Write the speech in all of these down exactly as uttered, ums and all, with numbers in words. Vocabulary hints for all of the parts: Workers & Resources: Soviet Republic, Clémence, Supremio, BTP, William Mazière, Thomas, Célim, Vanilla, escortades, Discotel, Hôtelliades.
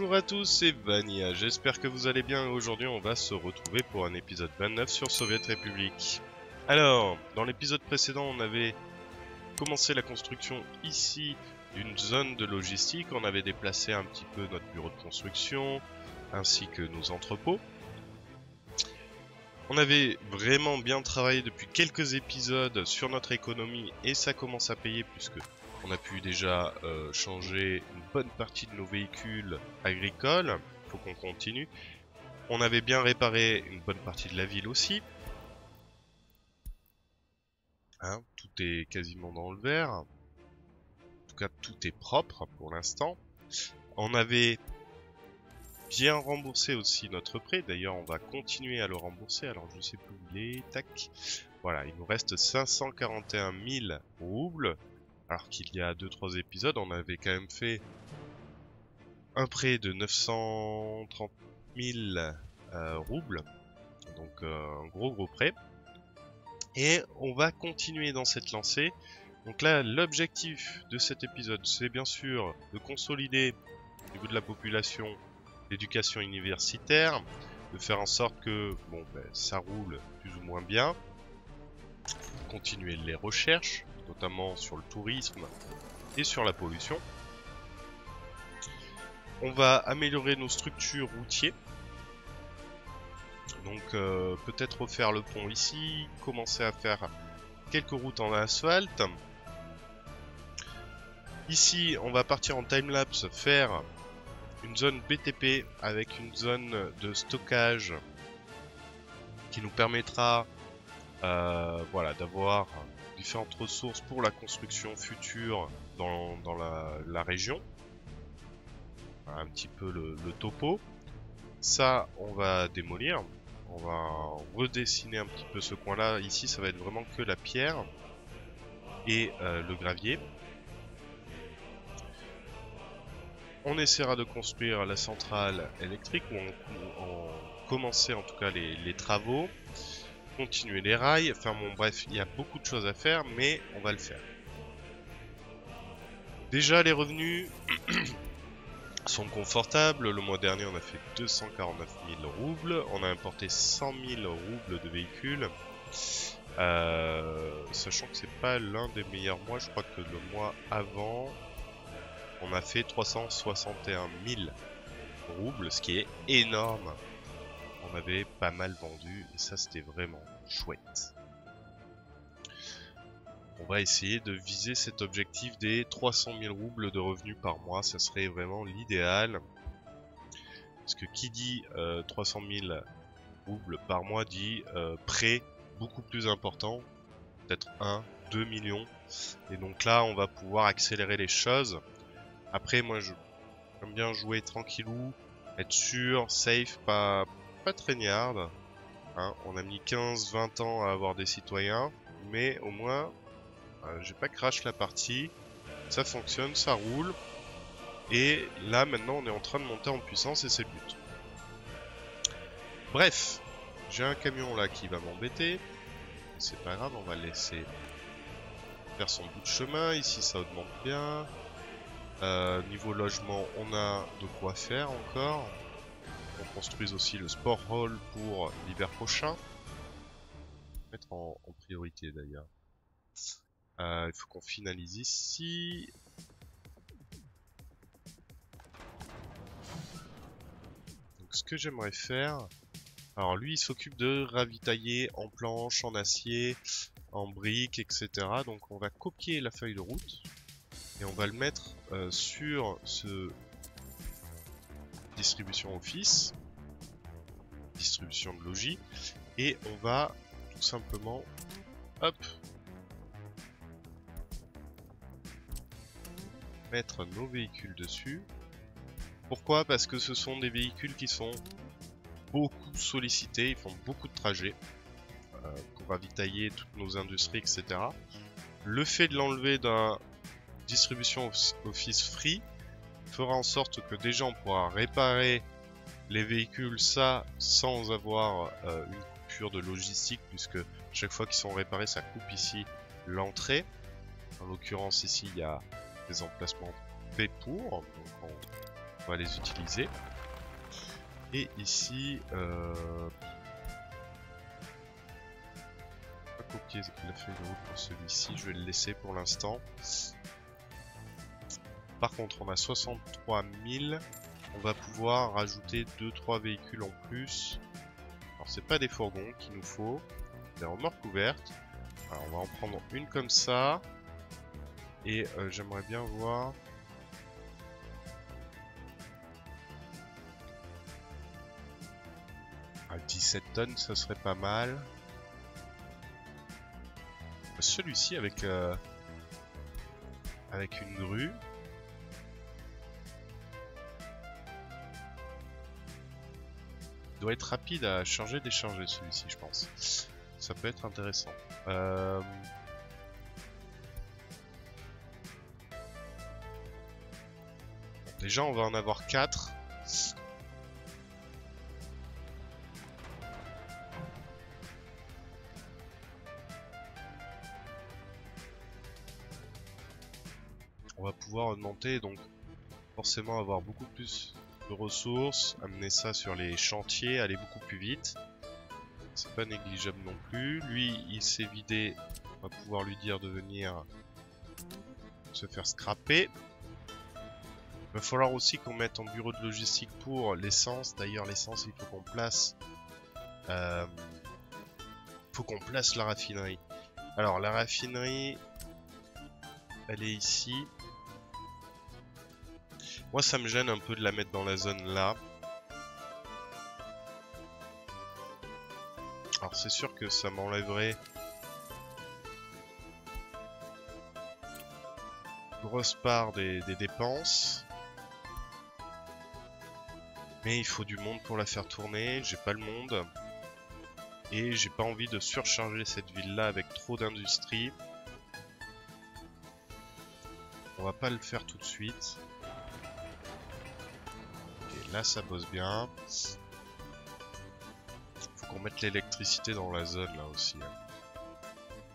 Bonjour à tous, c'est Vanilla, j'espère que vous allez bien. Aujourd'hui on va se retrouver pour un épisode vingt-neuf sur Soviet Republic. Alors, dans l'épisode précédent on avait commencé la construction ici d'une zone de logistique. On avait déplacé un petit peu notre bureau de construction ainsi que nos entrepôts. On avait vraiment bien travaillé depuis quelques épisodes sur notre économie et ça commence à payer puisque on a pu déjà euh, changer une bonne partie de nos véhicules agricoles. Faut qu'on continue. On avait bien réparé une bonne partie de la ville aussi. Hein, tout est quasiment dans le vert. En tout cas, tout est propre pour l'instant. On avait bien remboursé aussi notre prêt, d'ailleurs on va continuer à le rembourser, alors je sais plus où il est, tac, voilà, il nous reste cinq cent quarante et un mille roubles, alors qu'il y a deux trois épisodes, on avait quand même fait un prêt de neuf cent trente mille euh, roubles, donc euh, un gros gros prêt, et on va continuer dans cette lancée. Donc là l'objectif de cet épisode c'est bien sûr de consolider au niveau de la population l'éducation universitaire, de faire en sorte que bon, ben, ça roule plus ou moins bien, continuer les recherches, notamment sur le tourisme et sur la pollution. On va améliorer nos structures routières, donc euh, peut-être refaire le pont ici, commencer à faire quelques routes en asphalte. Ici, on va partir en time-lapse, faire une zone B T P avec une zone de stockage qui nous permettra euh, voilà, d'avoir différentes ressources pour la construction future dans, dans la, la région. Voilà, un petit peu le, le topo. Ça, on va démolir. On va redessiner un petit peu ce coin-là. Ici, ça va être vraiment que la pierre et euh, le gravier. On essaiera de construire la centrale électrique, ou en, en commencer en tout cas les, les travaux, continuer les rails, enfin bon bref, il y a beaucoup de choses à faire, mais on va le faire. Déjà les revenus sont confortables, le mois dernier on a fait deux cent quarante-neuf mille roubles, on a importé cent mille roubles de véhicules, euh, sachant que c'est pas l'un des meilleurs mois, je crois que le mois avant on a fait trois cent soixante et un mille roubles, ce qui est énorme. On avait pas mal vendu et ça c'était vraiment chouette. On va essayer de viser cet objectif des trois cent mille roubles de revenus par mois. Ça serait vraiment l'idéal. Parce que qui dit euh, trois cent mille roubles par mois dit euh, prêt beaucoup plus important. Peut-être un, deux millions. Et donc là on va pouvoir accélérer les choses. Après, moi, j'aime bien jouer tranquillou, être sûr, safe, pas, pas traînarde. Hein, on a mis quinze vingt ans à avoir des citoyens, mais au moins, euh, j'ai pas crash la partie. Ça fonctionne, ça roule. Et là, maintenant, on est en train de monter en puissance et c'est le but. Bref, j'ai un camion là qui va m'embêter. C'est pas grave, on va laisser faire son bout de chemin. Ici, ça augmente bien. Euh, niveau logement, on a de quoi faire encore. On construise aussi le sport hall pour l'hiver prochain. On va mettre en, en priorité d'ailleurs. Euh, il faut qu'on finalise ici. Donc ce que j'aimerais faire... Alors lui, il s'occupe de ravitailler en planche, en acier, en briques, et cetera. Donc on va copier la feuille de route. Et on va le mettre euh, sur ce distribution office, distribution de logis, et on va tout simplement, hop, mettre nos véhicules dessus. Pourquoi? Parce que ce sont des véhicules qui sont beaucoup sollicités, ils font beaucoup de trajets euh, pour ravitailler toutes nos industries, et cetera. Le fait de l'enlever d'un distribution office free fera en sorte que déjà on pourra réparer les véhicules, ça sans avoir euh, une coupure de logistique, puisque chaque fois qu'ils sont réparés ça coupe ici l'entrée. En l'occurrence ici il y a des emplacements faits pour, donc on on va les utiliser. Et ici, euh... je vais pas copier la feuille de route pour celui-ci, je vais le laisser pour l'instant. Par contre, on a soixante-trois mille, on va pouvoir rajouter deux trois véhicules en plus. Alors c'est pas des fourgons qu'il nous faut, des remorques ouvertes. Alors on va en prendre une comme ça. Et euh, j'aimerais bien voir... à dix-sept tonnes, ça serait pas mal. Celui-ci avec, euh, avec une grue. Il doit être rapide à charger, décharger celui-ci, je pense. Ça peut être intéressant. Euh... Déjà, on va en avoir quatre. On va pouvoir augmenter, donc forcément avoir beaucoup plus de ressources, amener ça sur les chantiers, aller beaucoup plus vite. C'est pas négligeable non plus. Lui, il s'est vidé. On va pouvoir lui dire de venir se faire scraper. Il va falloir aussi qu'on mette en bureau de logistique pour l'essence. D'ailleurs, l'essence, il faut qu'on place... Euh, faut qu'on place la raffinerie. Alors, la raffinerie, elle est ici. Moi, ça me gêne un peu de la mettre dans la zone là. Alors, c'est sûr que ça m'enlèverait... grosse part des, des dépenses. Mais il faut du monde pour la faire tourner, j'ai pas le monde. Et j'ai pas envie de surcharger cette ville-là avec trop d'industrie. On va pas le faire tout de suite. Et là ça bosse bien. Faut qu'on mette l'électricité dans la zone là aussi.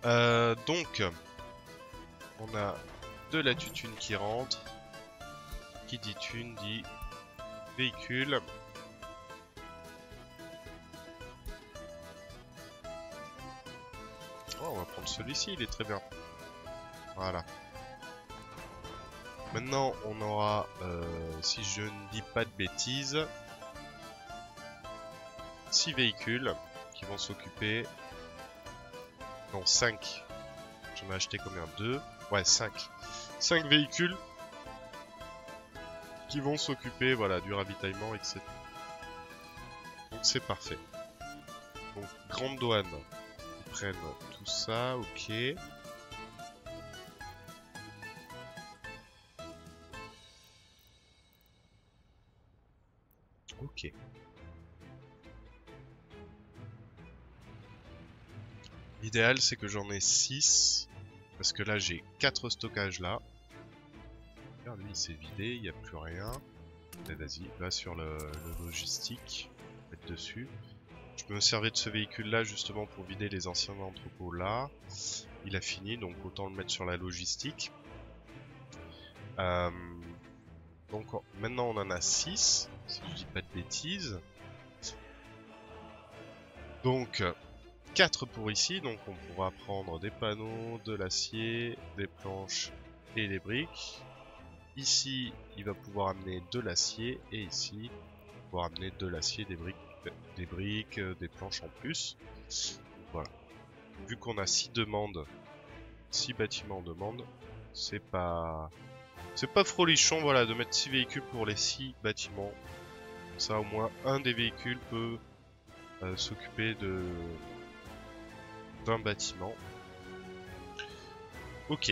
Euh, donc, on a de la tutune qui rentre. Qui dit thune dit... véhicule. Oh, on va prendre celui-ci, il est très bien. Voilà. Maintenant, on aura, euh, si je ne dis pas de bêtises, six véhicules qui vont s'occuper. Non, cinq. J'en ai acheté combien? deux? Ouais, cinq. cinq véhicules qui vont s'occuper, voilà, du ravitaillement, et cetera. Donc c'est parfait. Donc grande douane, ils prennent tout ça, ok. Ok. L'idéal c'est que j'en ai six, parce que là j'ai quatre stockages là. Lui il s'est vidé, il n'y a plus rien. Vas-y, va sur le, le logistique, mettre dessus. Je me servais de ce véhicule là justement pour vider les anciens entrepôts là. Il a fini, donc autant le mettre sur la logistique. Euh, donc maintenant on en a six, si je dis pas de bêtises. Donc quatre pour ici, donc on pourra prendre des panneaux, de l'acier, des planches et des briques. Ici, il va pouvoir amener de l'acier, et ici, il va pouvoir amener de l'acier, des briques, des briques, des planches en plus. Voilà. Vu qu'on a six demandes, six bâtiments en demande, c'est pas, c'est pas frolichon, voilà, de mettre six véhicules pour les six bâtiments. Comme ça, au moins un des véhicules peut euh, s'occuper de d'un bâtiment. Ok.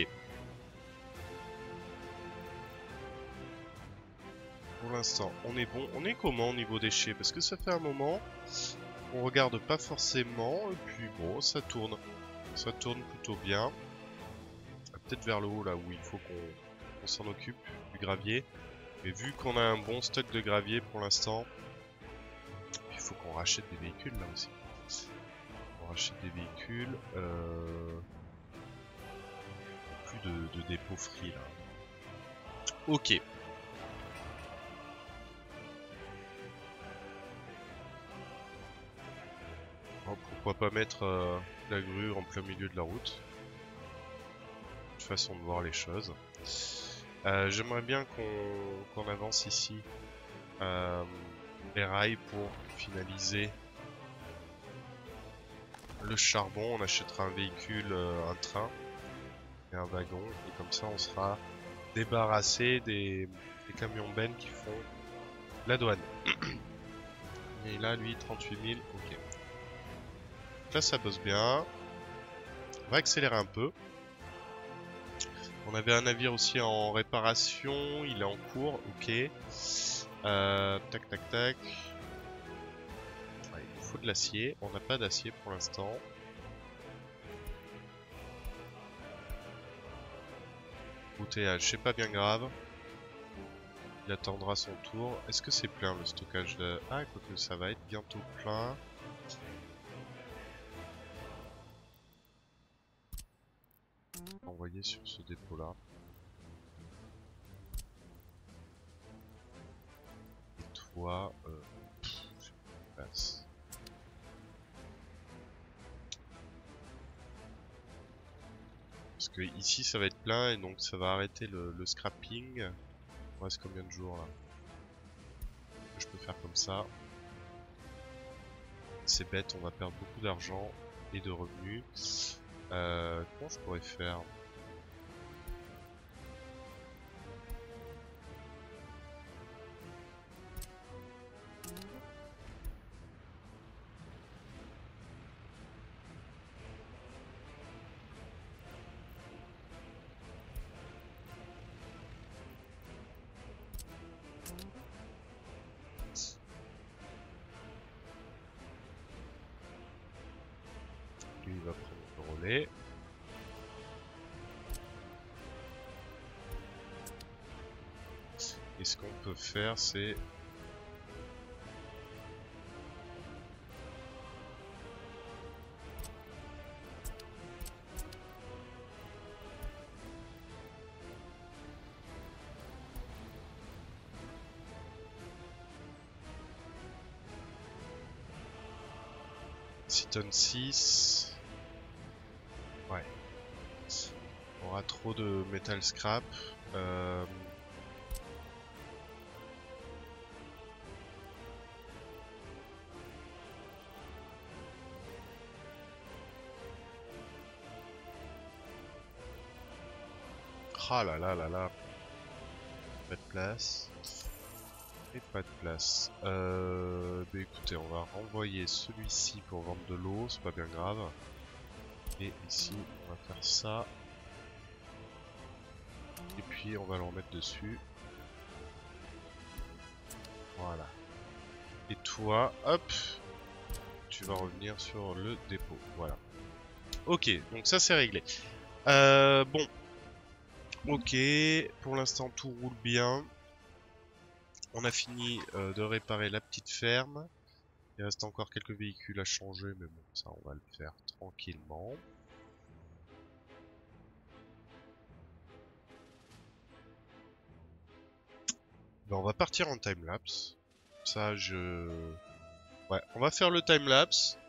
Pour l'instant, on est bon. On est comment au niveau déchets? Parce que ça fait un moment on regarde pas forcément. Et puis bon, ça tourne. Ça tourne plutôt bien. Ah, peut-être vers le haut, là où il faut qu'on s'en occupe, du gravier. Mais vu qu'on a un bon stock de gravier pour l'instant, il faut qu'on rachète des véhicules là aussi. On rachète des véhicules. Euh... Plus de, de dépôts free là. Ok. Oh, pourquoi pas mettre euh, la grue en plein milieu de la route. Une façon de voir les choses. Euh, J'aimerais bien qu'on qu'on avance ici euh, les rails pour finaliser le charbon. On achètera un véhicule, euh, un train et un wagon, et comme ça on sera débarrassé des, des camions bennes qui font la douane. Et là, lui, trente-huit mille, ok. Là, ça bosse bien. On va accélérer un peu. On avait un navire aussi en réparation, il est en cours, ok. Euh, tac, tac, tac. Ouais, il nous faut de l'acier, on n'a pas d'acier pour l'instant. Embouteillage, c'est pas bien grave. Il attendra son tour. Est-ce que c'est plein le stockage de... Ah, quoi que ça va être bientôt plein. Envoyé sur ce dépôt là. Et toi, euh... Pff, je sais pas place. Parce que ici ça va être plein et donc ça va arrêter le, le scrapping. Il reste combien de jours là? Je peux faire comme ça. C'est bête, on va perdre beaucoup d'argent et de revenus. Euh, comment je pourrais faire? Et ce qu'on peut faire, c'est six tonnes six. Ouais. On aura trop de métal scrap. Euh... Ah là là là là. Pas de place. Et pas de place. Euh, bah écoutez, on va renvoyer celui-ci pour vendre de l'eau, c'est pas bien grave. Et ici, on va faire ça. Et puis, on va le remettre dessus. Voilà. Et toi, hop, tu vas revenir sur le dépôt. Voilà. Ok, donc ça c'est réglé. Euh, bon. Ok, pour l'instant tout roule bien. On a fini euh, de réparer la petite ferme. Il reste encore quelques véhicules à changer, mais bon, ça on va le faire tranquillement. Ben, on va partir en timelapse. Ça je... Ouais, on va faire le timelapse.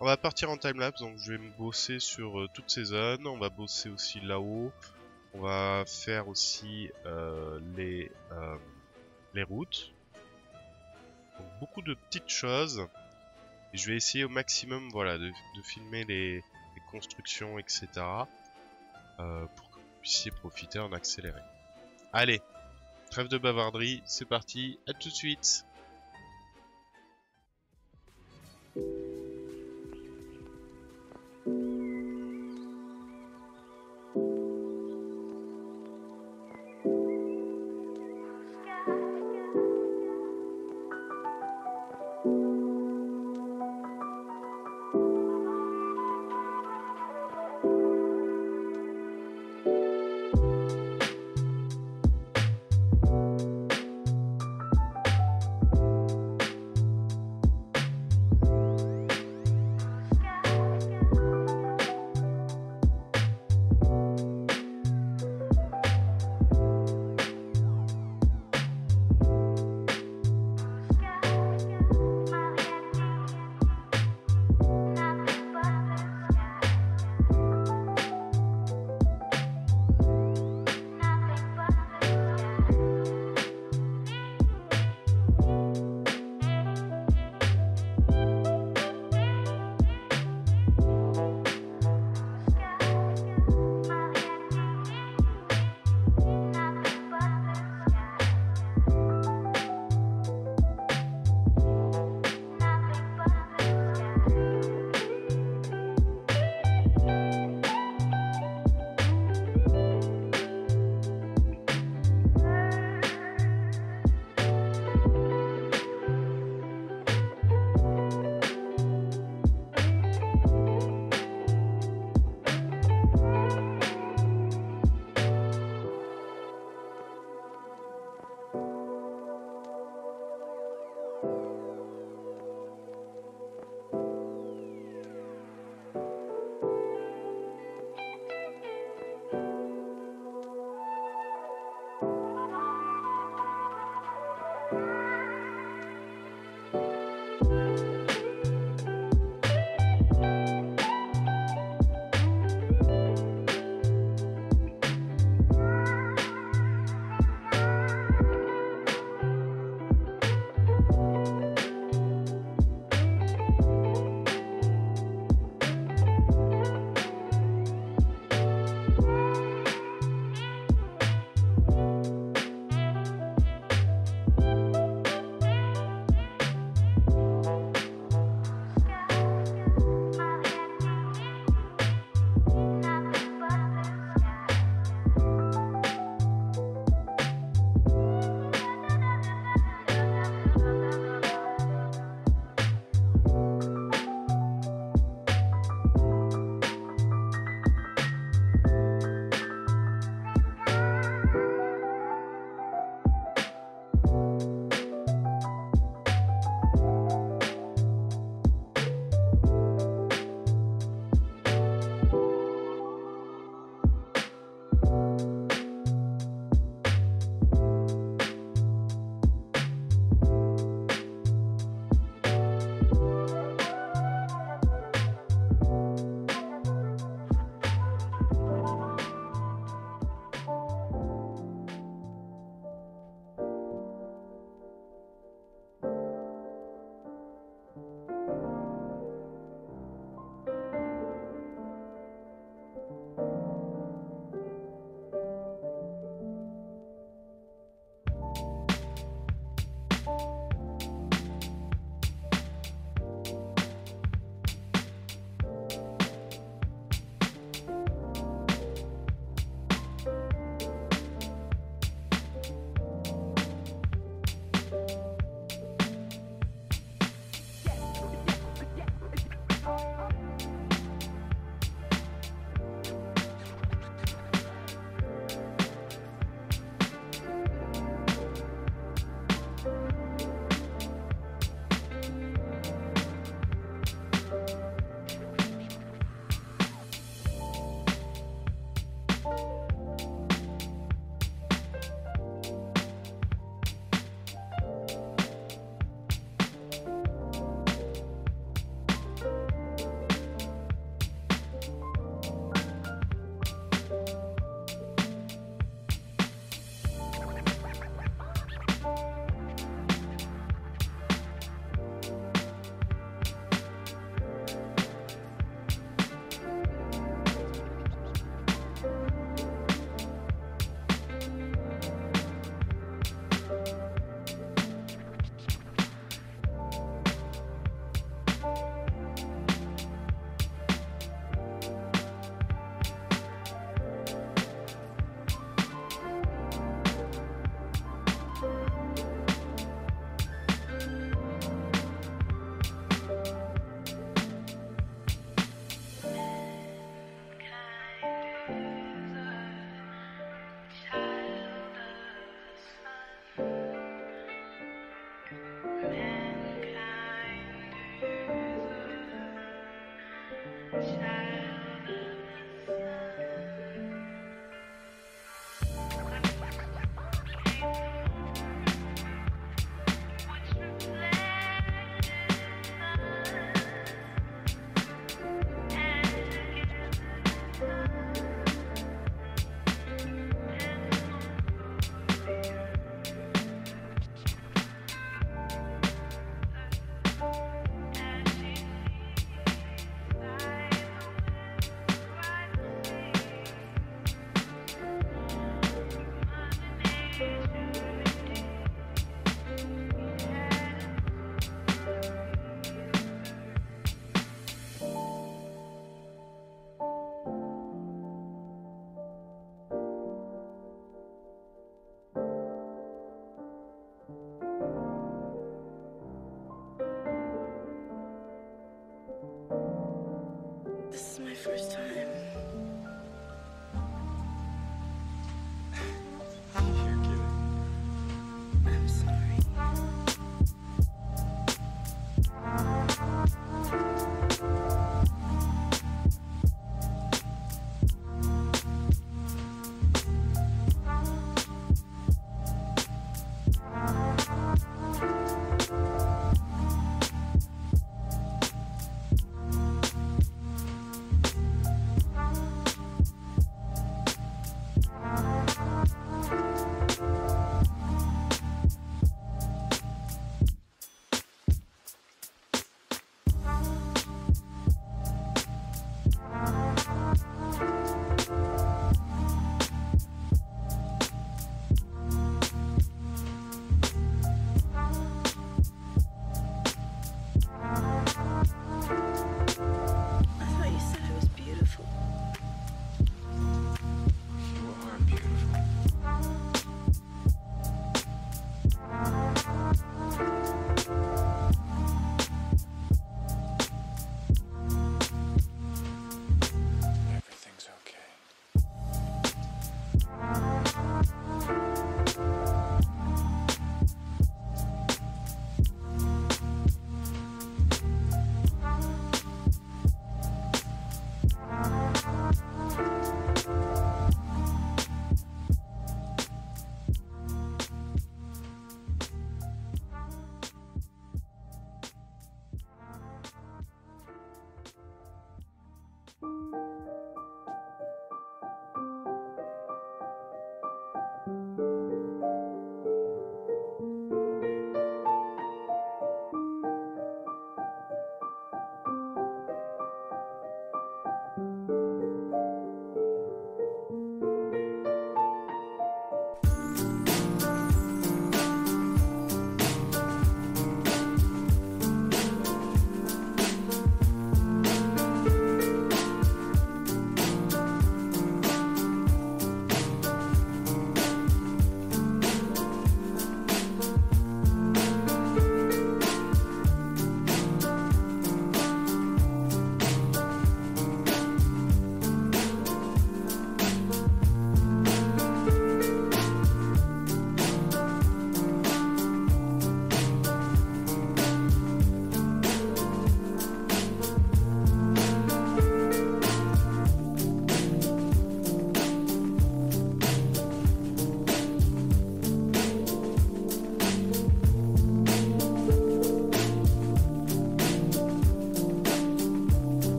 On va partir en timelapse, donc je vais me bosser sur euh, toutes ces zones. On va bosser aussi là-haut. On va faire aussi euh, les, euh, les routes. Donc, beaucoup de petites choses. Et je vais essayer au maximum, voilà, de, de filmer les, les constructions, et cetera. Euh, pour que vous puissiez profiter en accéléré. Allez, trêve de bavarderie, c'est parti, à tout de suite.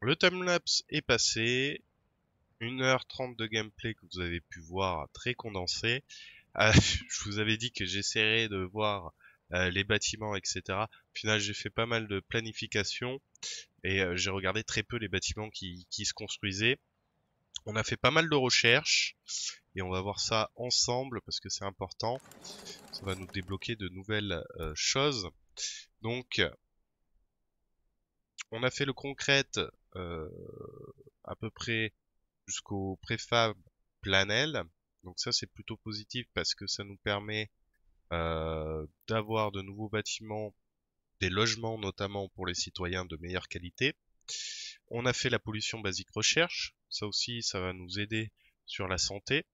Le timelapse est passé, une heure trente de gameplay que vous avez pu voir très condensé. Euh, je vous avais dit que j'essaierais de voir euh, les bâtiments, et cetera. Au final, j'ai fait pas mal de planification et euh, j'ai regardé très peu les bâtiments qui, qui se construisaient. On a fait pas mal de recherches et on va voir ça ensemble parce que c'est important. Ça va nous débloquer de nouvelles euh, choses. Donc, on a fait le concrète. Euh, peu près jusqu'au préfab Planel. Donc ça c'est plutôt positif parce que ça nous permet euh, d'avoir de nouveaux bâtiments, des logements notamment pour les citoyens de meilleure qualité. On a fait la pollution basique recherche, ça aussi ça va nous aider sur la santé.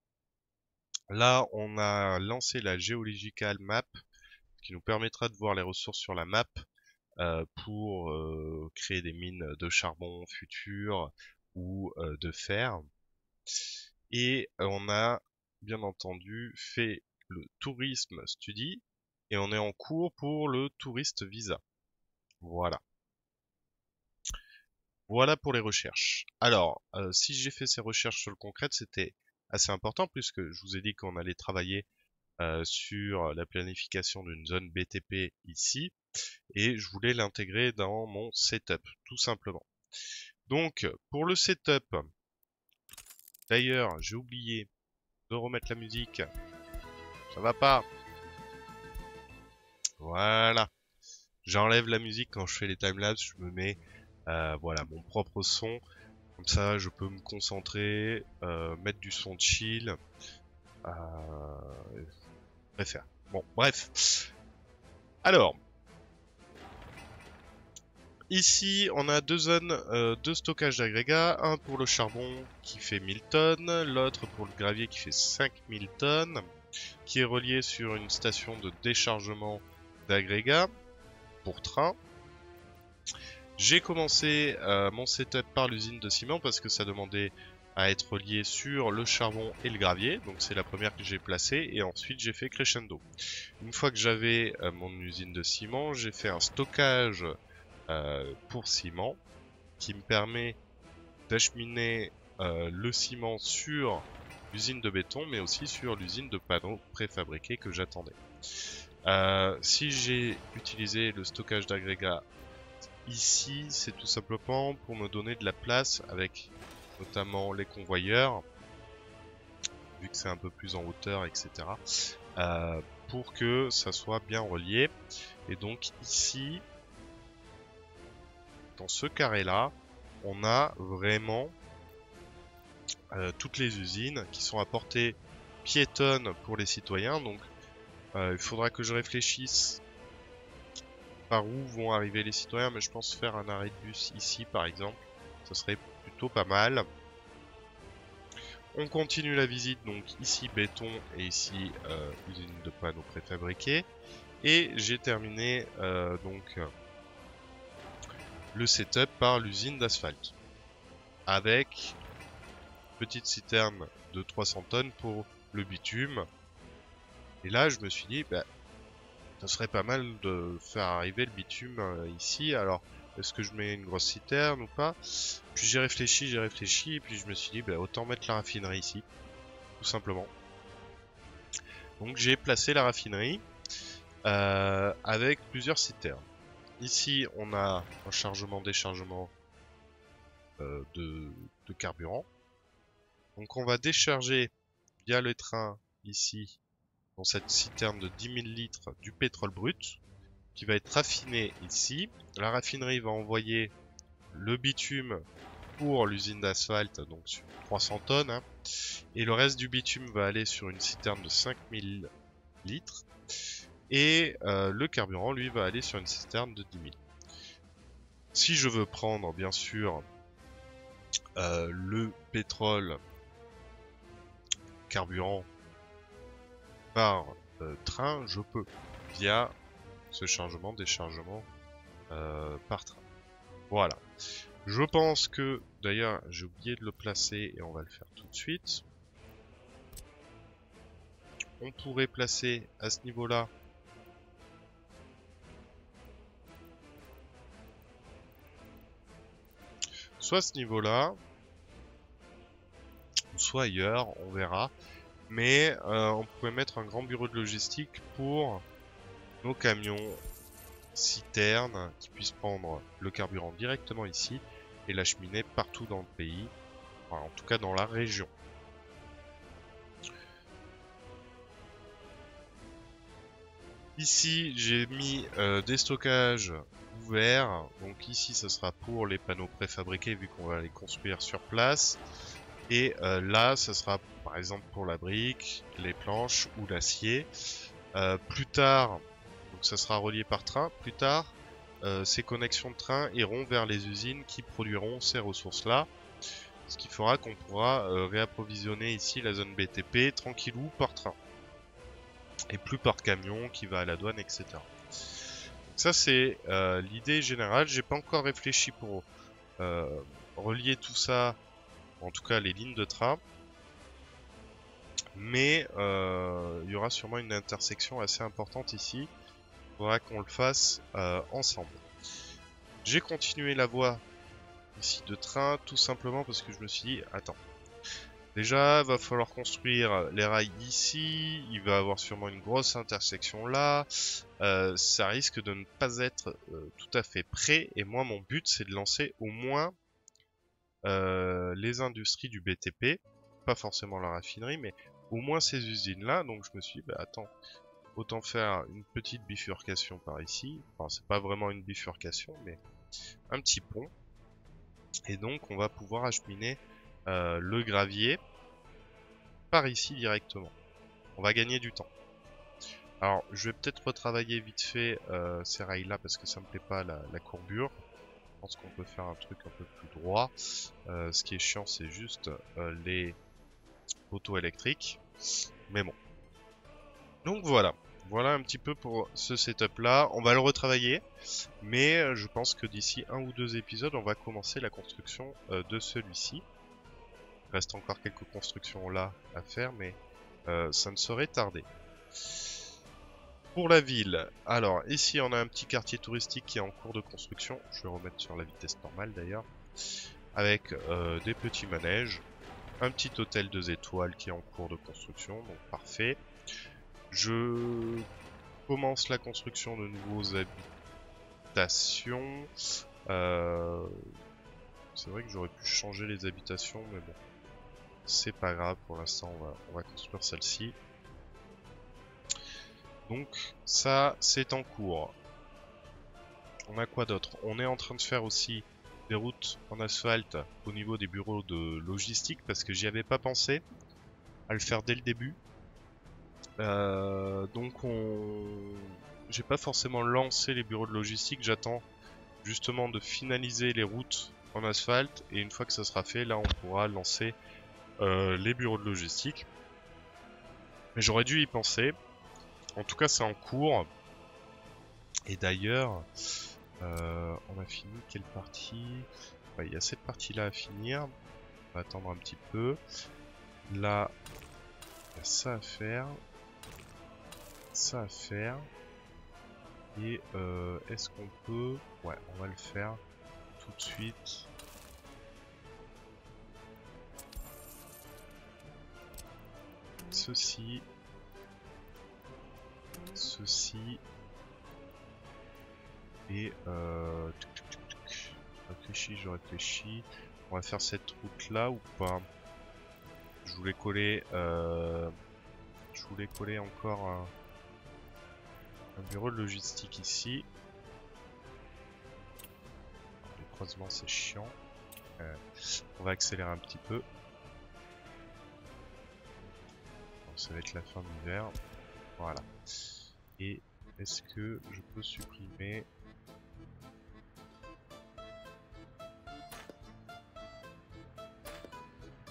Là on a lancé la Geological Map qui nous permettra de voir les ressources sur la map euh, pour euh, créer des mines de charbon futures ou euh, de fer. Et on a bien entendu fait le tourisme study et on est en cours pour le touriste visa. Voilà. Voilà pour les recherches. Alors, euh, si j'ai fait ces recherches sur le concret, c'était assez important puisque je vous ai dit qu'on allait travailler euh, sur la planification d'une zone B T P ici et je voulais l'intégrer dans mon setup, tout simplement. Donc, pour le setup... D'ailleurs, j'ai oublié de remettre la musique. Ça va pas. Voilà. J'enlève la musique quand je fais les timelapses. Je me mets euh, voilà, mon propre son. Comme ça, je peux me concentrer, euh, mettre du son chill. Euh, je préfère. Bon, bref. Alors. Ici, on a deux zones euh, de stockage d'agrégats, un pour le charbon qui fait mille tonnes, l'autre pour le gravier qui fait cinq mille tonnes, qui est relié sur une station de déchargement d'agrégats pour train. J'ai commencé euh, mon setup par l'usine de ciment parce que ça demandait à être relié sur le charbon et le gravier, donc c'est la première que j'ai placée, et ensuite j'ai fait crescendo. Une fois que j'avais euh, mon usine de ciment, j'ai fait un stockage Euh, pour ciment qui me permet d'acheminer euh, le ciment sur l'usine de béton mais aussi sur l'usine de panneaux préfabriqués que j'attendais. Euh, si j'ai utilisé le stockage d'agrégats ici, c'est tout simplement pour me donner de la place avec notamment les convoyeurs vu que c'est un peu plus en hauteur, et cetera. Euh, pour que ça soit bien relié, et donc ici dans ce carré là, on a vraiment euh, toutes les usines qui sont à portée piétonne pour les citoyens. Donc euh, il faudra que je réfléchisse par où vont arriver les citoyens, mais je pense faire un arrêt de bus ici par exemple, ça serait plutôt pas mal. On continue la visite, donc ici béton et ici euh, usine de panneaux préfabriqués. Et j'ai terminé euh, donc le setup par l'usine d'asphalte avec petite citerne de trois cents tonnes pour le bitume. Et là je me suis dit bah, ça serait pas mal de faire arriver le bitume euh, ici. Alors est-ce que je mets une grosse citerne ou pas? Puis j'ai réfléchi, j'ai réfléchi et puis je me suis dit bah, autant mettre la raffinerie ici tout simplement. Donc j'ai placé la raffinerie euh, avec plusieurs citernes. Ici, on a un chargement-déchargement euh, de, de carburant. Donc on va décharger via le train, ici, dans cette citerne de dix mille litres, du pétrole brut, qui va être raffiné ici. La raffinerie va envoyer le bitume pour l'usine d'asphalte, donc sur trois cents tonnes. Hein, et le reste du bitume va aller sur une citerne de cinq mille litres. Et euh, le carburant, lui, va aller sur une citerne de dix mille. Si je veux prendre, bien sûr, euh, le pétrole carburant par euh, train, je peux, via ce chargement, déchargement euh, par train. Voilà. Je pense que, d'ailleurs, j'ai oublié de le placer et on va le faire tout de suite. On pourrait placer à ce niveau-là soit ce niveau-là, soit ailleurs, on verra. Mais euh, on pourrait mettre un grand bureau de logistique pour nos camions citernes qui puissent prendre le carburant directement ici et l'acheminer partout dans le pays, enfin, en tout cas dans la région. Ici, j'ai mis euh, des stockages ouvert. Donc ici ce sera pour les panneaux préfabriqués vu qu'on va les construire sur place. Et euh, là ce sera par exemple pour la brique, les planches ou l'acier. Euh, plus tard, donc ça sera relié par train, plus tard euh, ces connexions de train iront vers les usines qui produiront ces ressources là. Ce qui fera qu'on pourra euh, réapprovisionner ici la zone B T P tranquillou par train. Et plus par camion qui va à la douane, et cetera. Donc ça c'est euh, l'idée générale. J'ai pas encore réfléchi pour euh, relier tout ça, en tout cas les lignes de train. Mais euh, il y aura sûrement une intersection assez importante ici. Il faudra qu'on le fasse euh, ensemble. J'ai continué la voie ici de train tout simplement parce que je me suis dit attends, déjà va falloir construire les rails ici, il va y avoir sûrement une grosse intersection là, euh, ça risque de ne pas être euh, tout à fait prêt, et moi mon but c'est de lancer au moins euh, les industries du B T P, pas forcément la raffinerie mais au moins ces usines là. Donc je me suis dit bah attends, autant faire une petite bifurcation par ici, enfin c'est pas vraiment une bifurcation mais un petit pont. Et donc on va pouvoir acheminer euh, le gravier par ici directement. On va gagner du temps. Alors je vais peut-être retravailler vite fait euh, ces rails là parce que ça me plaît pas la, la courbure. Je pense qu'on peut faire un truc un peu plus droit. Euh, ce qui est chiant c'est juste euh, les poteaux électriques. Mais bon. Donc voilà. Voilà un petit peu pour ce setup là, on va le retravailler, mais je pense que d'ici un ou deux épisodes on va commencer la construction euh, de celui-ci. Il reste encore quelques constructions là à faire mais euh, ça ne saurait tarder. Pour la ville, alors ici on a un petit quartier touristique qui est en cours de construction, je vais remettre sur la vitesse normale d'ailleurs, avec euh, des petits manèges, un petit hôtel deux étoiles qui est en cours de construction, donc parfait. Je commence la construction de nouveaux habitations. Euh, c'est vrai que j'aurais pu changer les habitations, mais bon, c'est pas grave. Pour l'instant, on va, on va construire celle-ci. Donc, ça, c'est en cours. On a quoi d'autre? On est en train de faire aussi des routes en asphalte au niveau des bureaux de logistique, parce que j'y avais pas pensé à le faire dès le début. Euh, donc on... j'ai pas forcément lancé les bureaux de logistique, j'attends justement de finaliser les routes en asphalte et une fois que ça sera fait, là on pourra lancer euh, les bureaux de logistique. Mais j'aurais dû y penser, en tout cas c'est en cours. Et d'ailleurs, euh, on a fini quelle partie? Ouais, y a cette partie là à finir, on va attendre un petit peu. Là, il y a ça à faire. Ça à faire. Et euh, est-ce qu'on peut... Ouais, on va le faire tout de suite. Ceci. Ceci. Et... Euh... Je réfléchis, je réfléchis. On va faire cette route là ou pas? Je voulais coller... Euh... Je voulais coller encore... Un... Un bureau de logistique ici. Les croisements c'est chiant. Euh, on va accélérer un petit peu. Bon, ça va être la fin de l'hiver. Voilà. Et est-ce que je peux supprimer...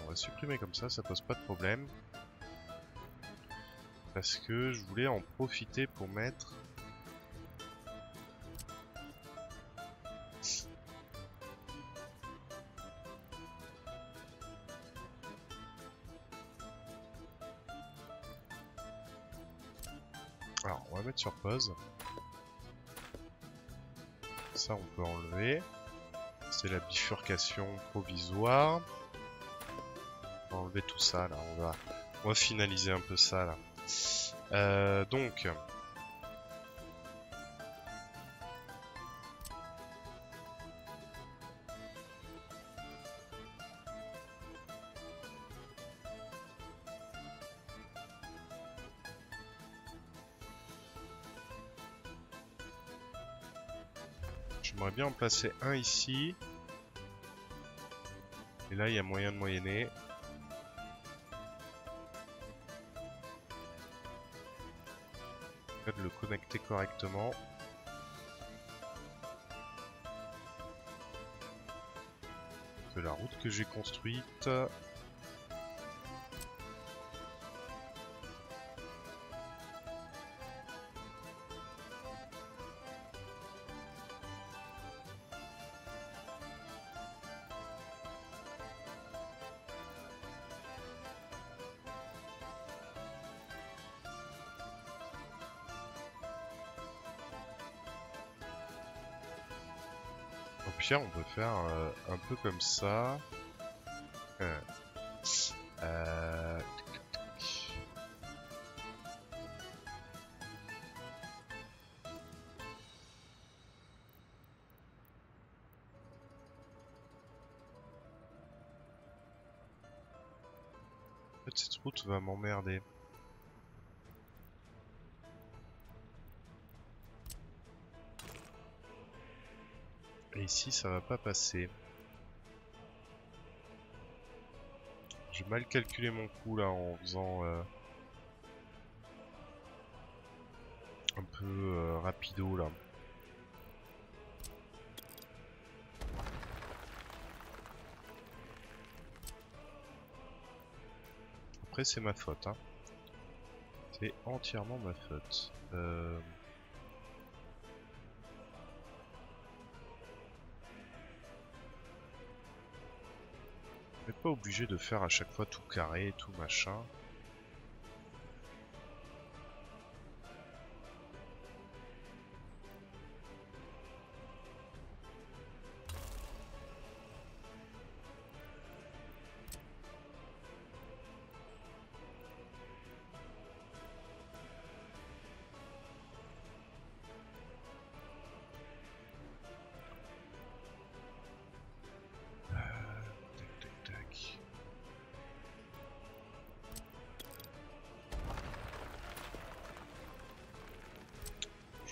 On va supprimer comme ça, ça pose pas de problème. Parce que je voulais en profiter pour mettre... Alors, on va mettre sur pause. Ça, on peut enlever. C'est la bifurcation provisoire. On va enlever tout ça, là. On va, on va finaliser un peu ça, là. Euh, donc J'aimerais bien en placer un ici. Et là, il y a moyen de moyenner. De le connecter correctement. Que la route que j'ai construite... on peut faire euh, un peu comme ça. Euh, euh... Cette route va m'emmerder. Et ici ça va pas passer. J'ai mal calculé mon coup là en faisant euh, un peu euh, rapido là. Après c'est ma faute hein. C'est entièrement ma faute. Euh... Pas obligé de faire à chaque fois tout carré et tout machin.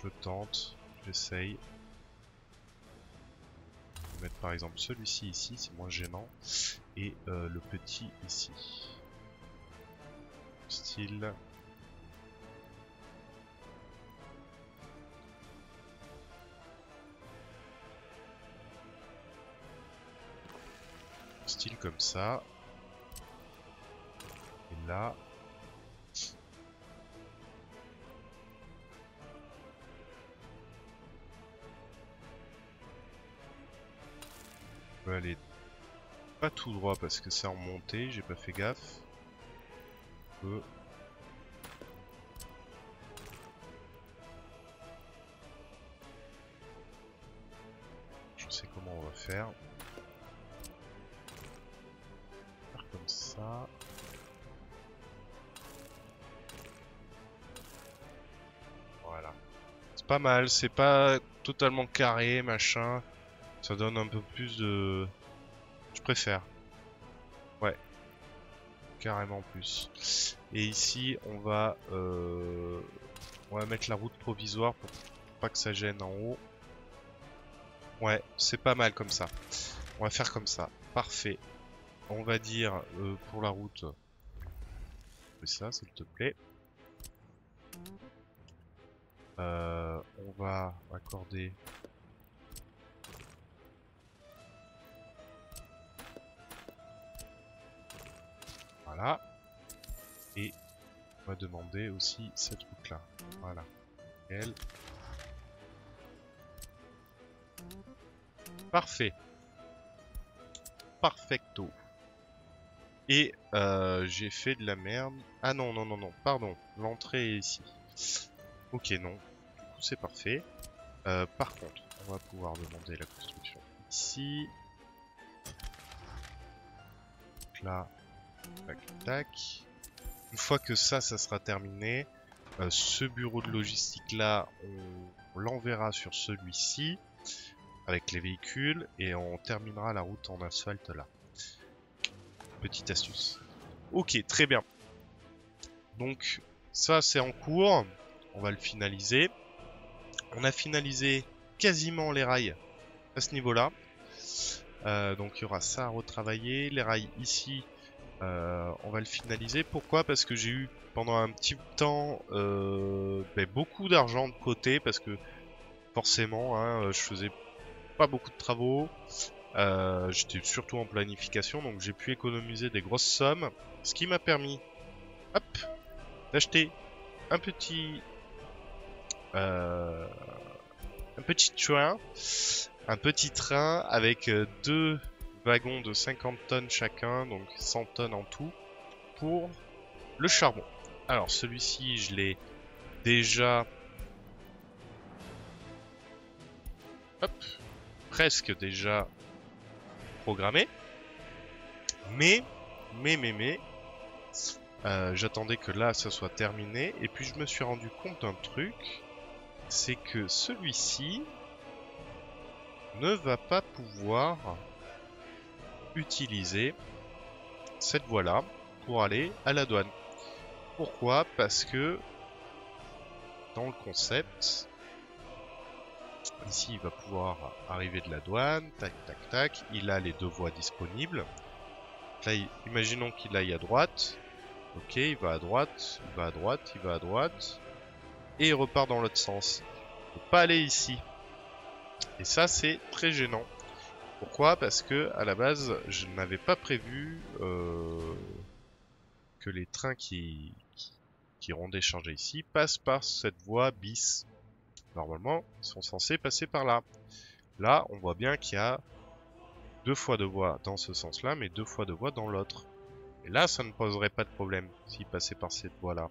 Je tente, j'essaye. Je vais mettre par exemple celui-ci ici, c'est moins gênant. Et euh, le petit ici. Style. Style comme ça. Et là... aller pas tout droit parce que c'est en montée, j'ai pas fait gaffe. On peut je sais comment on va faire, on va faire comme ça. Voilà, c'est pas mal, c'est pas totalement carré machin. Ça donne un peu plus de... Je préfère. Ouais. Carrément plus. Et ici, on va... Euh... On va mettre la route provisoire pour pas que ça gêne en haut. Ouais, c'est pas mal comme ça. On va faire comme ça. Parfait. On va dire euh, pour la route... Fais ça, s'il te plaît. Euh, on va accorder... Voilà. Et on va demander aussi cette route là. Voilà. Elle. Parfait. Perfecto. Et euh, j'ai fait de la merde. Ah non, non, non, non. Pardon. L'entrée est ici. Ok, non. Du coup, c'est parfait. Euh, par contre, on va pouvoir demander la construction ici. Donc là. Tac, tac. Une fois que ça, ça sera terminé, euh, ce bureau de logistique là, on, on l'enverra sur celui-ci avec les véhicules et on terminera la route en asphalte là. Petite astuce. Ok, très bien. Donc ça, c'est en cours. On va le finaliser. On a finalisé quasiment les rails à ce niveau-là. Euh, donc il y aura ça à retravailler. Les rails ici, euh, on va le finaliser. Pourquoi? Parce que j'ai eu pendant un petit temps euh, ben, beaucoup d'argent de côté. Parce que forcément, hein, je faisais pas beaucoup de travaux. Euh, J'étais surtout en planification. Donc j'ai pu économiser des grosses sommes. Ce qui m'a permis hop, d'acheter un petit... Euh, un petit train. Un petit train avec deux wagons de cinquante tonnes chacun, donc cent tonnes en tout, pour le charbon. Alors celui-ci, je l'ai déjà... Hop, presque déjà programmé. Mais, mais, mais, mais... Euh, j'attendais que là, ça soit terminé. Et puis je me suis rendu compte d'un truc. C'est que celui-ci... ne va pas pouvoir utiliser cette voie-là pour aller à la douane. Pourquoi? Parce que dans le concept, ici il va pouvoir arriver de la douane, tac tac tac, il a les deux voies disponibles. Là, imaginons qu'il aille à droite, ok, il va à droite, il va à droite, il va à droite, et il repart dans l'autre sens. Il ne peut pas aller ici. Et ça, c'est très gênant. Pourquoi? Parce que à la base, je n'avais pas prévu euh, que les trains qui, qui, qui iront décharger ici passent par cette voie bis. Normalement, ils sont censés passer par là. Là, on voit bien qu'il y a deux fois de voie dans ce sens-là, mais deux fois de voie dans l'autre. Et là, ça ne poserait pas de problème s'ils passaient par cette voie-là.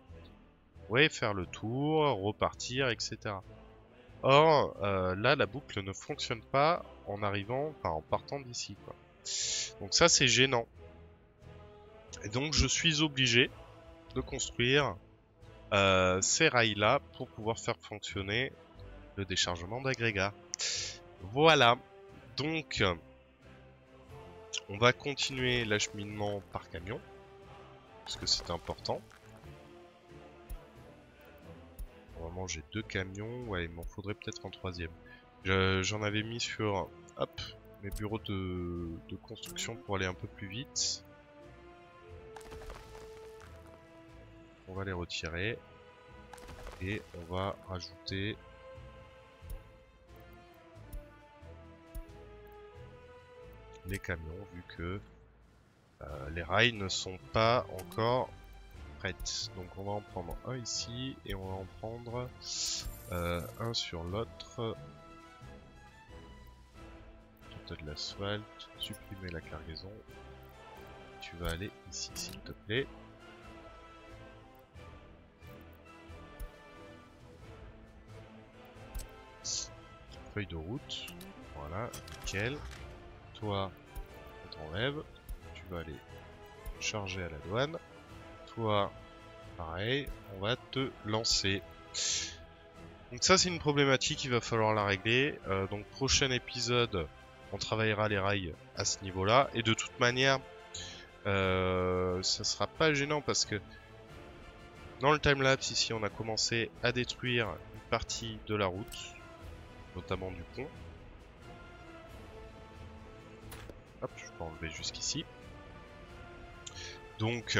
Vous pouvez faire le tour, repartir, et cetera. Or, euh, là, la boucle ne fonctionne pas en arrivant, enfin, en partant d'ici, quoi. Donc ça, c'est gênant. Et donc, je suis obligé de construire euh, ces rails-là pour pouvoir faire fonctionner le déchargement d'agrégats. Voilà. Donc, on va continuer l'acheminement par camion, parce que c'est important. Normalement j'ai deux camions, ouais il m'en faudrait peut-être un troisième. J'en je, avais mis sur hop, mes bureaux de, de construction pour aller un peu plus vite. On va les retirer et on va rajouter les camions vu que euh, les rails ne sont pas encore... Donc on va en prendre un ici et on va en prendre euh, un sur l'autre. Tu as de l'asphalte, supprimer la cargaison. Tu vas aller ici s'il te plaît. Feuille de route, voilà, nickel. Toi, on t'enlève, tu vas aller charger à la douane. Toi, pareil, on va te lancer. Donc ça c'est une problématique, il va falloir la régler. Euh, donc prochain épisode, on travaillera les rails à ce niveau-là. Et de toute manière, euh, ça sera pas gênant parce que dans le timelapse ici, on a commencé à détruire une partie de la route, notamment du pont. Hop, je peux enlever jusqu'ici. Donc...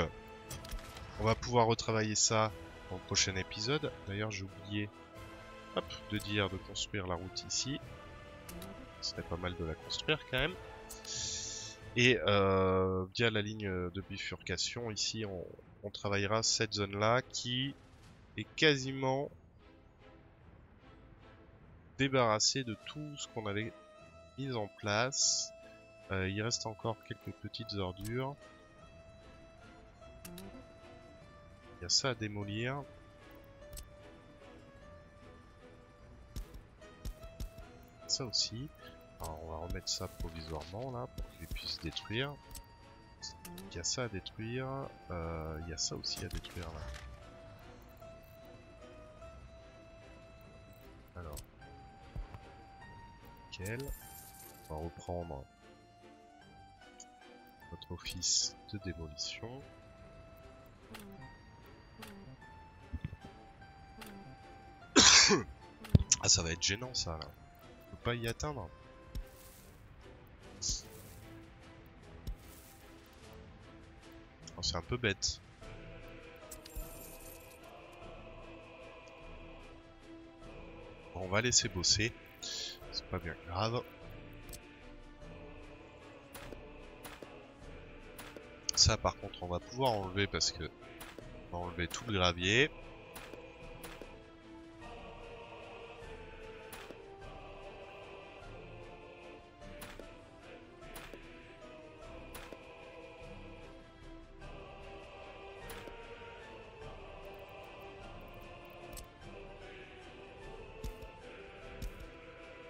on va pouvoir retravailler ça dans le prochain épisode. D'ailleurs, j'ai oublié hop, de dire de construire la route ici. Ce serait pas mal de la construire quand même. Et euh, via la ligne de bifurcation, ici, on, on travaillera cette zone-là qui est quasiment débarrassée de tout ce qu'on avait mis en place. Euh, il reste encore quelques petites ordures. Il y a ça à démolir. Ça aussi. Alors on va remettre ça provisoirement là pour qu'il puisse détruire. Il y a ça à détruire. Euh, il y a ça aussi à détruire là. Alors. Nickel. On va reprendre notre office de démolition. Ah ça va être gênant ça là. On peut pas y atteindre. Enfin, c'est un peu bête. Bon, on va laisser bosser. C'est pas bien grave. Ça par contre on va pouvoir enlever parce que on va enlever tout le gravier.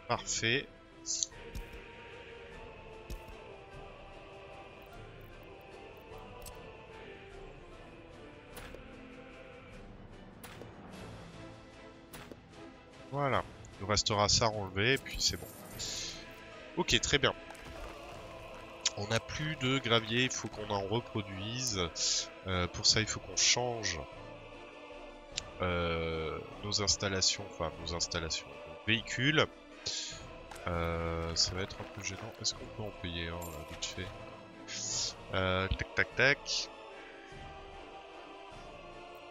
Parfait. Voilà, il nous restera ça à enlever et puis c'est bon. Ok, très bien. On n'a plus de gravier, il faut qu'on en reproduise. Euh, pour ça, il faut qu'on change euh, nos installations, enfin nos installations, nos véhicules. Euh, ça va être un peu gênant. Est-ce qu'on peut en payer hein, là, vite fait euh, Tac, tac, tac.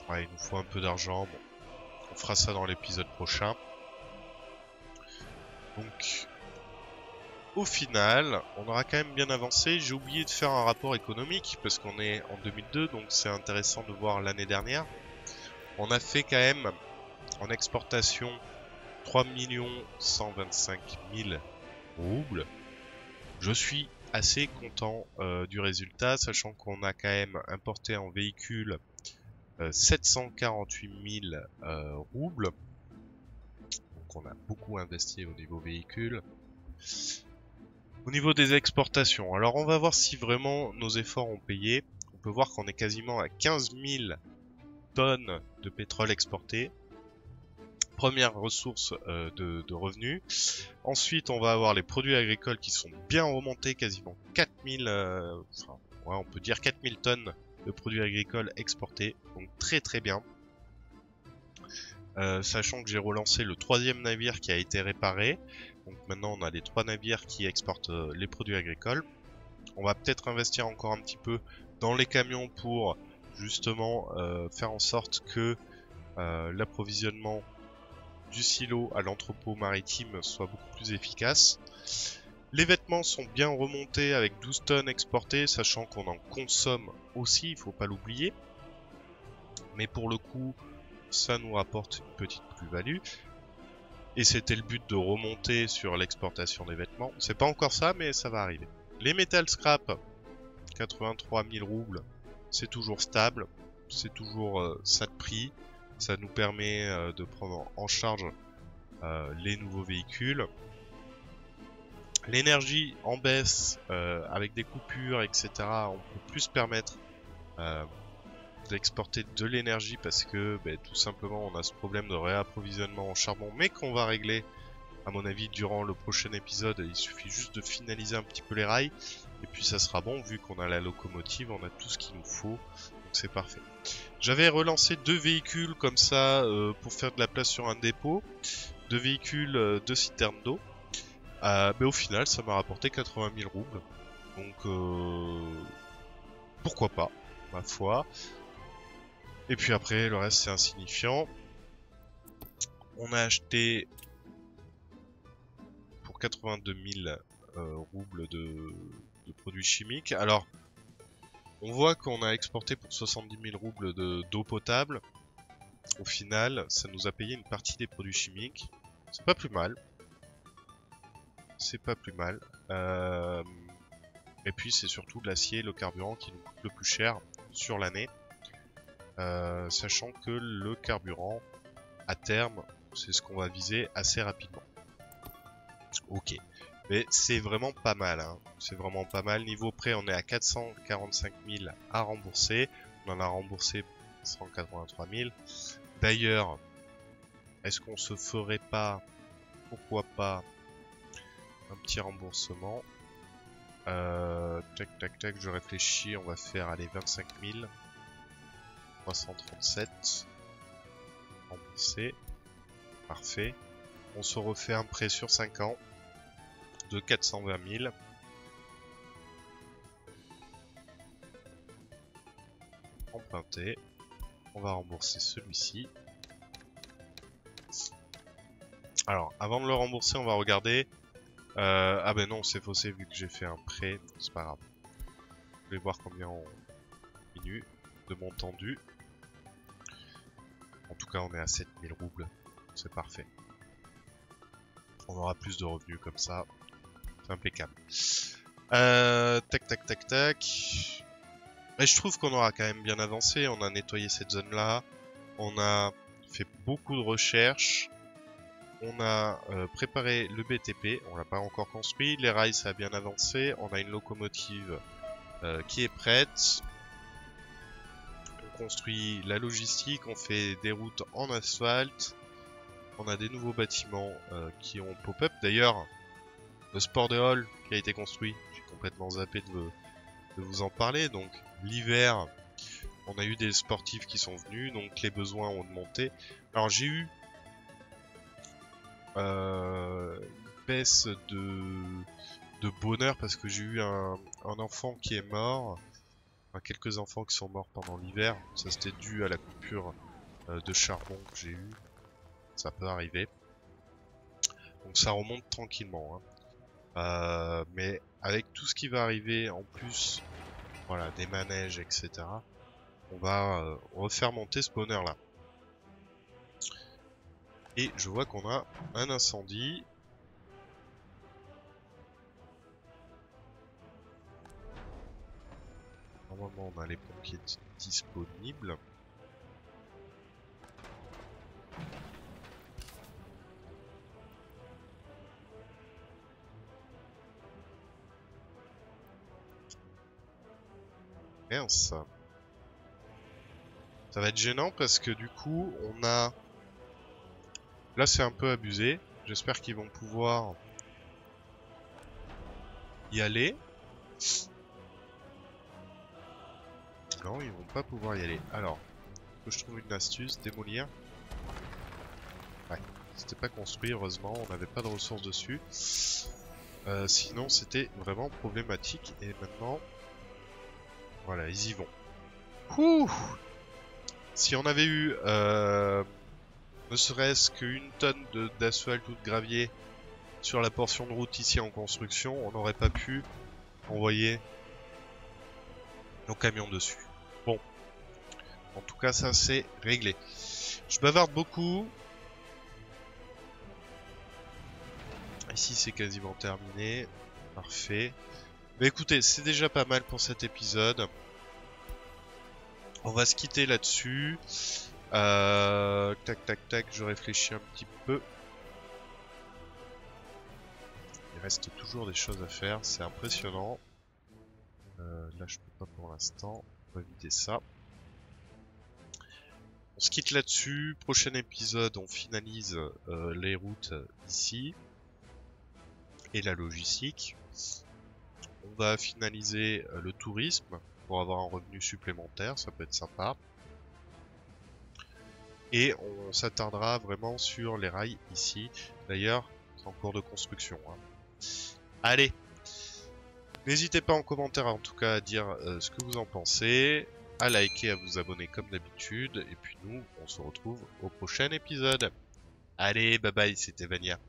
Ouais, il nous faut un peu d'argent. Bon, on fera ça dans l'épisode prochain. Donc, au final, on aura quand même bien avancé. J'ai oublié de faire un rapport économique parce qu'on est en deux mille deux, donc c'est intéressant de voir l'année dernière. On a fait quand même en exportation trois millions cent vingt-cinq mille roubles. Je suis assez content euh, du résultat, sachant qu'on a quand même importé en véhicule euh, sept cent quarante-huit mille euh, roubles. Donc on a beaucoup investi au niveau véhicule. Au niveau des exportations, alors on va voir si vraiment nos efforts ont payé. On peut voir qu'on est quasiment à quinze mille tonnes de pétrole exportées. Première ressource euh, de, de revenus. Ensuite, on va avoir les produits agricoles qui sont bien remontés, quasiment quatre mille, euh, enfin, ouais, on peut dire quatre mille tonnes de produits agricoles exportés, donc très très bien. Euh, sachant que j'ai relancé le troisième navire qui a été réparé, donc maintenant on a les trois navires qui exportent euh, les produits agricoles. On va peut-être investir encore un petit peu dans les camions pour justement euh, faire en sorte que euh, l'approvisionnement du silo à l'entrepôt maritime soit beaucoup plus efficace. Les vêtements sont bien remontés avec douze tonnes exportées, sachant qu'on en consomme aussi, il faut pas l'oublier. Mais pour le coup, ça nous rapporte une petite plus-value. Et c'était le but de remonter sur l'exportation des vêtements. C'est pas encore ça, mais ça va arriver. Les métal scrap, quatre-vingt-trois mille roubles, c'est toujours stable, c'est toujours euh, ça de prix. Ça nous permet de prendre en charge euh, les nouveaux véhicules. L'énergie en baisse euh, avec des coupures, et cetera. On peut plus se permettre euh, d'exporter de l'énergie parce que bah, tout simplement on a ce problème de réapprovisionnement en charbon, mais qu'on va régler à mon avis durant le prochain épisode. Il suffit juste de finaliser un petit peu les rails et puis ça sera bon. Vu qu'on a la locomotive, on a tout ce qu'il nous faut. C'est parfait. J'avais relancé deux véhicules comme ça euh, pour faire de la place sur un dépôt. Deux véhicules, euh, deux citernes d'eau. Euh, mais au final, ça m'a rapporté quatre-vingt mille roubles. Donc, euh, pourquoi pas, ma foi. Et puis après, le reste, c'est insignifiant. On a acheté pour quatre-vingt-deux mille euh, roubles de, de produits chimiques. Alors, on voit qu'on a exporté pour soixante-dix mille roubles de d'eau potable. Au final, ça nous a payé une partie des produits chimiques. C'est pas plus mal. C'est pas plus mal. Euh... Et puis, c'est surtout de l'acier et le carburant qui nous coûte le plus cher sur l'année. Euh, sachant que le carburant, à terme, c'est ce qu'on va viser assez rapidement. Ok. Mais c'est vraiment pas mal, hein. C'est vraiment pas mal. Niveau prêt, on est à quatre cent quarante-cinq mille à rembourser. On en a remboursé cent quatre-vingt-trois mille. D'ailleurs, est-ce qu'on se ferait pas, pourquoi pas, un petit remboursement euh, Tac, tac, tac, je réfléchis. On va faire, allez, vingt-cinq mille trois cent trente-sept. Remboursé. Parfait. On se refait un prêt sur cinq ans de quatre cent vingt mille. emprunté. On va rembourser celui-ci. Alors, avant de le rembourser, on va regarder... Euh, ah ben non, c'est faussé vu que j'ai fait un prêt. C'est pas grave. Je vais voir combien on diminue de montant dû. En tout cas, on est à sept mille roubles. C'est parfait. On aura plus de revenus comme ça. C'est impeccable. Euh, tac, tac, tac, tac. Mais je trouve qu'on aura quand même bien avancé. On a nettoyé cette zone-là. On a fait beaucoup de recherches. On a euh, préparé le B T P. On l'a pas encore construit. Les rails, ça a bien avancé. On a une locomotive euh, qui est prête. On construit la logistique. On fait des routes en asphalte. On a des nouveaux bâtiments euh, qui ont pop-up. D'ailleurs, le Sport de Hall qui a été construit, j'ai complètement zappé de, de vous en parler. Donc, l'hiver, on a eu des sportifs qui sont venus. Donc, les besoins ont augmenté. Alors, j'ai eu euh, une baisse de, de bonheur parce que j'ai eu un, un enfant qui est mort. Enfin, quelques enfants qui sont morts pendant l'hiver. Ça, c'était dû à la coupure euh, de charbon que j'ai eue. Ça peut arriver. Donc ça remonte tranquillement. Hein. Euh, mais avec tout ce qui va arriver en plus, voilà, des manèges, et cetera. On va euh, refaire monter ce bonheur là. Et je vois qu'on a un incendie. Normalement on a les pompiers disponibles. Mince. Ça va être gênant parce que du coup on a... Là c'est un peu abusé. J'espère qu'ils vont pouvoir y aller. Non, ils vont pas pouvoir y aller. Alors, faut que je trouve une astuce. Démolir. Ouais, c'était pas construit heureusement. On n'avait pas de ressources dessus. euh, Sinon c'était vraiment problématique. Et maintenant... Voilà, ils y vont. Ouh, si on avait eu euh, ne serait-ce qu'une tonne d'asphalte ou de gravier sur la portion de route ici en construction, on n'aurait pas pu envoyer nos camions dessus. Bon, en tout cas ça c'est réglé. Je bavarde beaucoup. Ici c'est quasiment terminé. Parfait. Mais écoutez, c'est déjà pas mal pour cet épisode. On va se quitter là-dessus. Euh, tac, tac, tac, je réfléchis un petit peu. Il reste toujours des choses à faire, c'est impressionnant. Euh, là, je peux pas pour l'instant. On va vider ça. On se quitte là-dessus. Prochain épisode, on finalise euh, les routes ici. Et la logistique. On va finaliser le tourisme pour avoir un revenu supplémentaire, ça peut être sympa. Et on s'attardera vraiment sur les rails ici. D'ailleurs, c'est en cours de construction. Hein. Allez, n'hésitez pas en commentaire en tout cas à dire euh, ce que vous en pensez, à liker, à vous abonner comme d'habitude. Et puis nous, on se retrouve au prochain épisode. Allez, bye bye, c'était Vanilla.